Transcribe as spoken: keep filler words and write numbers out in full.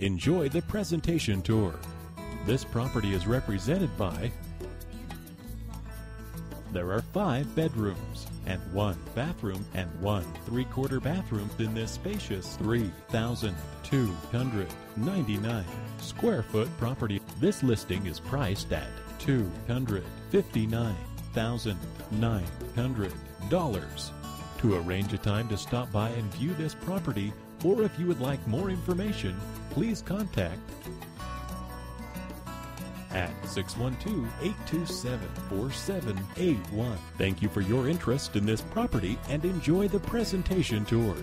Enjoy the presentation tour. This property is represented by there are five bedrooms and one bathroom and one three-quarter bathroom in this spacious three thousand two hundred ninety-nine square foot property. This listing is priced at two hundred fifty-nine thousand nine hundred dollars. To arrange a time to stop by and view this property, or if you would like more information, please contact at six one two, eight two seven, four seven eight one. Thank you for your interest in this property and enjoy the presentation tour.